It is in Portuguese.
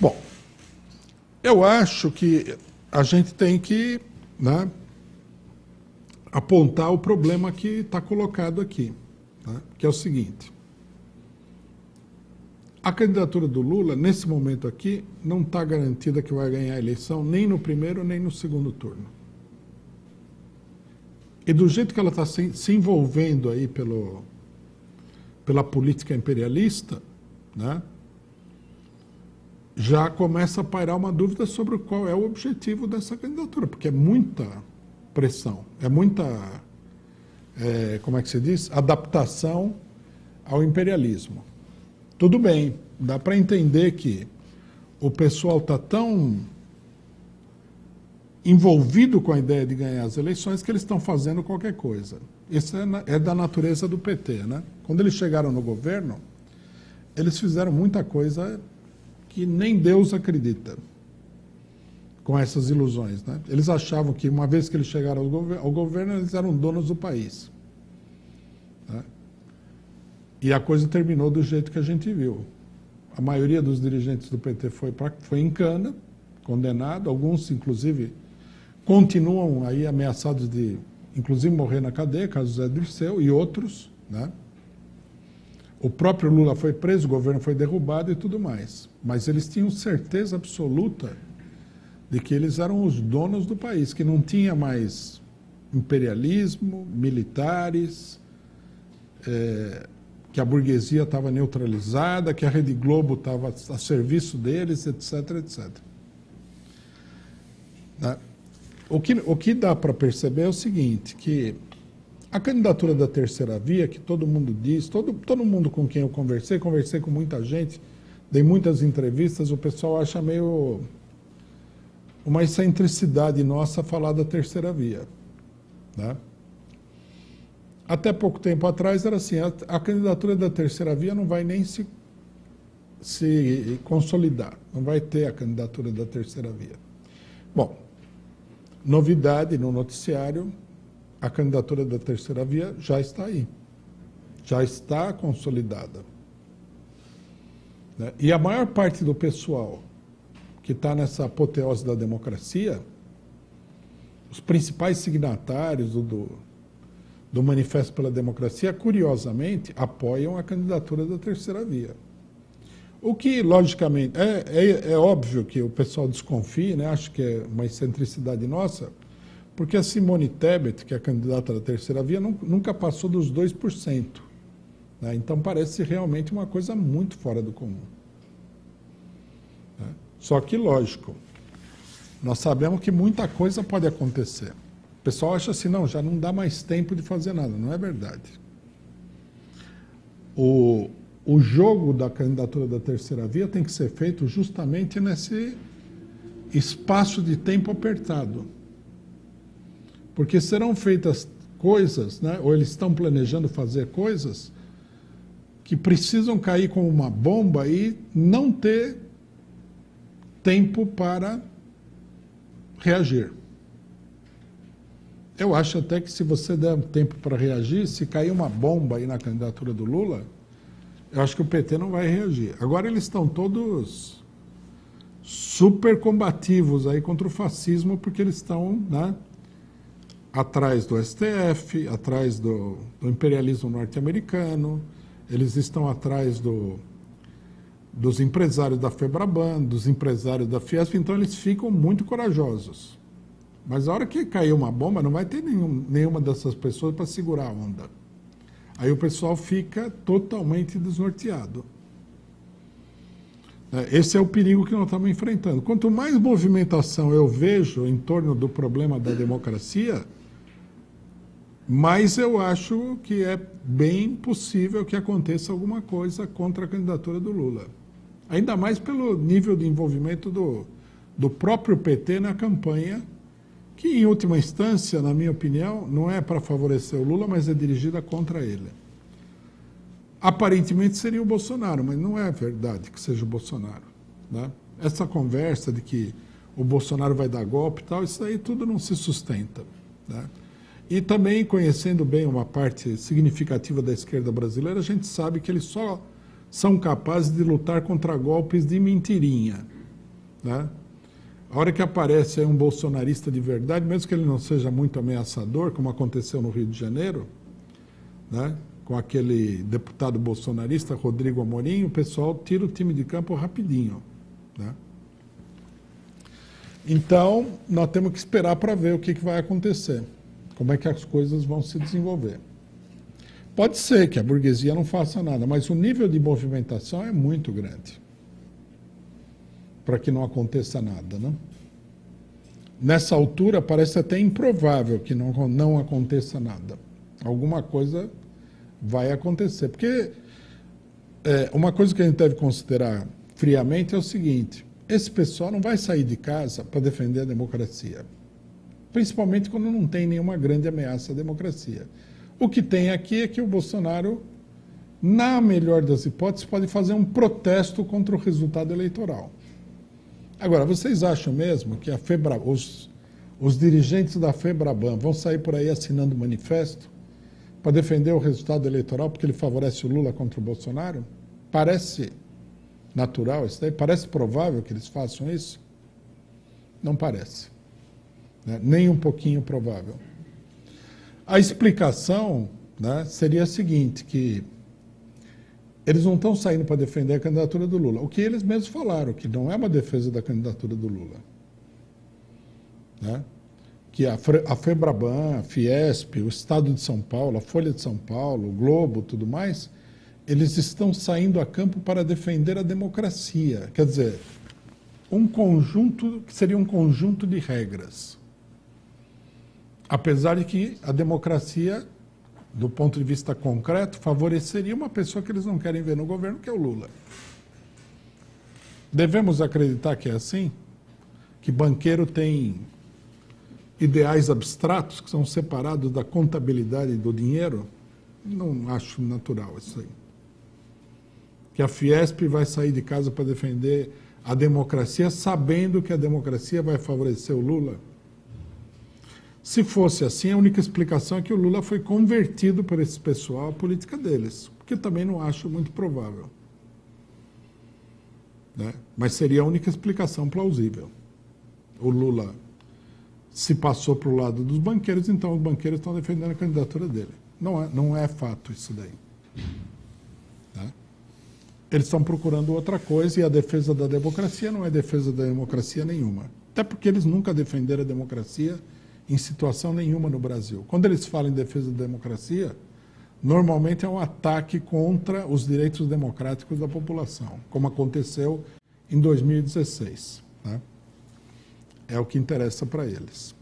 Bom, eu acho que a gente tem que, né, apontar o problema que está colocado aqui, né, que é o seguinte. A candidatura do Lula, nesse momento aqui, não está garantida que vai ganhar a eleição nem no primeiro nem no segundo turno. E do jeito que ela está se envolvendo aí pela política imperialista, né, já começa a pairar uma dúvida sobre qual é o objetivo dessa candidatura, porque é muita pressão, é muita, como é que se diz, adaptação ao imperialismo. Tudo bem, dá para entender que o pessoal está tão envolvido com a ideia de ganhar as eleições que eles estão fazendo qualquer coisa. Isso é da natureza do PT, né? Quando eles chegaram no governo, eles fizeram muita coisa que nem Deus acredita com essas ilusões, né? Eles achavam que uma vez que eles chegaram ao governo, eles eram donos do país, né? E a coisa terminou do jeito que a gente viu. A maioria dos dirigentes do PT foi em cana, condenado. Alguns, inclusive, continuam aí ameaçados de, inclusive, morrer na cadeia, caso Zé Dirceu e outros, né? O próprio Lula foi preso, o governo foi derrubado e tudo mais. Mas eles tinham certeza absoluta de que eles eram os donos do país, que não tinha mais imperialismo, militares, que a burguesia estava neutralizada, que a Rede Globo estava a serviço deles, etc, etc. Né? O que dá para perceber é o seguinte, que a candidatura da Terceira Via, que todo mundo diz, todo mundo com quem eu conversei com muita gente, dei muitas entrevistas, o pessoal acha meio uma excentricidade nossa falar da Terceira Via, né? Até pouco tempo atrás era assim, a candidatura da Terceira Via não vai nem se consolidar, não vai ter a candidatura da Terceira Via. Bom, novidade no noticiário, a candidatura da Terceira Via já está aí, já está consolidada. E a maior parte do pessoal que está nessa apoteose da democracia, os principais signatários do Manifesto pela Democracia, curiosamente, apoiam a candidatura da Terceira Via. O que, logicamente, é óbvio que o pessoal desconfia, né? Acho que é uma excentricidade nossa, porque a Simone Tebet, que é a candidata da Terceira Via, nunca passou dos 2%. Né? Então parece realmente uma coisa muito fora do comum. Né? Só que, lógico, nós sabemos que muita coisa pode acontecer. O pessoal acha assim, não, já não dá mais tempo de fazer nada. Não é verdade. O jogo da candidatura da Terceira Via tem que ser feito justamente nesse espaço de tempo apertado. Porque serão feitas coisas, né, ou eles estão planejando fazer coisas que precisam cair como uma bomba e não ter tempo para reagir. Eu acho até que se você der um tempo para reagir, se cair uma bomba aí na candidatura do Lula, eu acho que o PT não vai reagir. Agora eles estão todos super combativos aí contra o fascismo, porque eles estão, né, atrás do STF, atrás do imperialismo norte-americano, eles estão atrás dos empresários da Febraban, dos empresários da Fiesp, então eles ficam muito corajosos. Mas a hora que cair uma bomba, não vai ter nenhuma dessas pessoas para segurar a onda. Aí o pessoal fica totalmente desnorteado. Esse é o perigo que nós estamos enfrentando. Quanto mais movimentação eu vejo em torno do problema da democracia, mais eu acho que é bem possível que aconteça alguma coisa contra a candidatura do Lula. Ainda mais pelo nível de envolvimento do próprio PT na campanha, que, em última instância, na minha opinião, não é para favorecer o Lula, mas é dirigida contra ele. Aparentemente seria o Bolsonaro, mas não é verdade que seja o Bolsonaro, né? Essa conversa de que o Bolsonaro vai dar golpe e tal, isso aí tudo não se sustenta, né? E também, conhecendo bem uma parte significativa da esquerda brasileira, a gente sabe que eles só são capazes de lutar contra golpes de mentirinha, né? A hora que aparece aí um bolsonarista de verdade, mesmo que ele não seja muito ameaçador, como aconteceu no Rio de Janeiro, né? Com aquele deputado bolsonarista, Rodrigo Amorim, o pessoal tira o time de campo rapidinho, né? Então, nós temos que esperar para ver o que vai acontecer, como é que as coisas vão se desenvolver. Pode ser que a burguesia não faça nada, mas o nível de movimentação é muito grande para que não aconteça nada, né? Nessa altura, parece até improvável que não aconteça nada. Alguma coisa vai acontecer. Porque uma coisa que a gente deve considerar friamente é o seguinte: esse pessoal não vai sair de casa para defender a democracia, principalmente quando não tem nenhuma grande ameaça à democracia. O que tem aqui é que o Bolsonaro, na melhor das hipóteses, pode fazer um protesto contra o resultado eleitoral. Agora, vocês acham mesmo que a os dirigentes da Febraban vão sair por aí assinando manifesto para defender o resultado eleitoral porque ele favorece o Lula contra o Bolsonaro? Parece natural isso daí? Parece provável que eles façam isso? Não parece, né? Nem um pouquinho provável. A explicação, né, seria a seguinte, que eles não estão saindo para defender a candidatura do Lula. O que eles mesmos falaram, que não é uma defesa da candidatura do Lula, né? Que a Febraban, a Fiesp, o Estado de São Paulo, a Folha de São Paulo, o Globo, tudo mais, eles estão saindo a campo para defender a democracia. Quer dizer, um conjunto que seria um conjunto de regras. Apesar de que a democracia, do ponto de vista concreto, favoreceria uma pessoa que eles não querem ver no governo, que é o Lula. Devemos acreditar que é assim? Que banqueiro tem ideais abstratos que são separados da contabilidade do dinheiro? Não acho natural isso aí. Que a Fiesp vai sair de casa para defender a democracia, sabendo que a democracia vai favorecer o Lula? Se fosse assim, a única explicação é que o Lula foi convertido por esse pessoal à política deles, porque também não acho muito provável, né? Mas seria a única explicação plausível. O Lula se passou para o lado dos banqueiros, então os banqueiros estão defendendo a candidatura dele. Não é fato isso daí, né? Eles estão procurando outra coisa, e a defesa da democracia não é defesa da democracia nenhuma. Até porque eles nunca defenderam a democracia em situação nenhuma no Brasil. Quando eles falam em defesa da democracia, normalmente é um ataque contra os direitos democráticos da população, como aconteceu em 2016, né? É o que interessa para eles.